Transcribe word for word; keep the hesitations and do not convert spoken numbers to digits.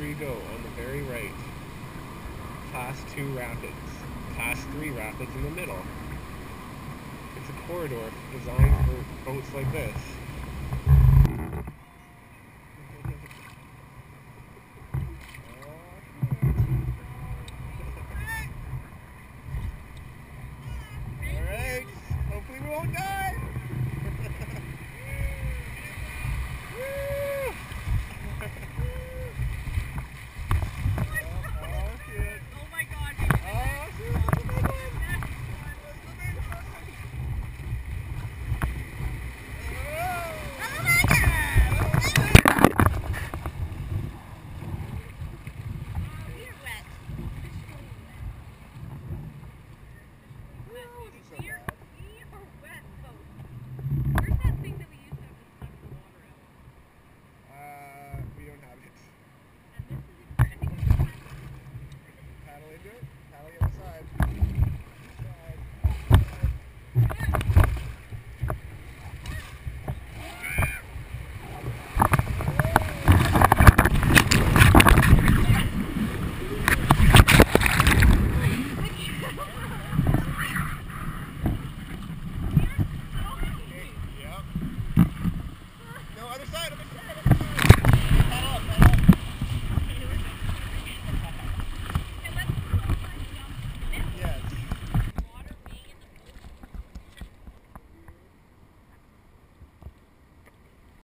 three go on the very right, class two rapids, class three rapids in the middle. It's a corridor designed for boats like this. Alright, hopefully we won't die! Side of it.